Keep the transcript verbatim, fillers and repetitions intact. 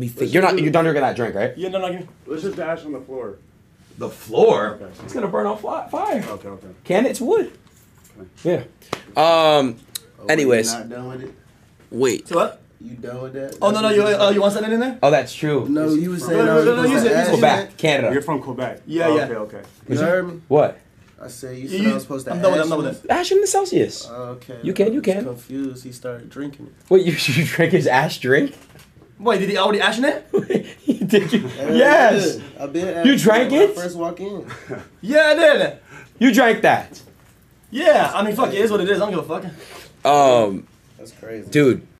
me think. You're not. You're done drinking that drink, right? Yeah, no, no. Let's just dash on the floor. The floor? Okay. It's gonna burn on fire. Okay, okay. Can it's wood. Okay. Yeah. Um. Oh, anyways. You're not done with it? Wait. So what? You done with that? Oh, that's no, no, you, uh, you want something in there? Oh, that's true. No, it's you were saying... No, no, no, you said Quebec, Canada. You're from Quebec. Yeah, oh, yeah. Okay, okay. You, you heard me? What? I said you said you, I was supposed to I'm done with that, I'm done with that. Ash in the Celsius. Uh, okay. You can, you can. I was confused. He started drinking it. Wait, you, you drank his Ash drink? Wait, did he already Ash in it? Did you? Yes! I did. You drank it? When I first walk in. Yeah, I did. You drank that? Yeah, I mean, fuck, it is what it is. I don't give a fuck. Um, That's crazy. Dude.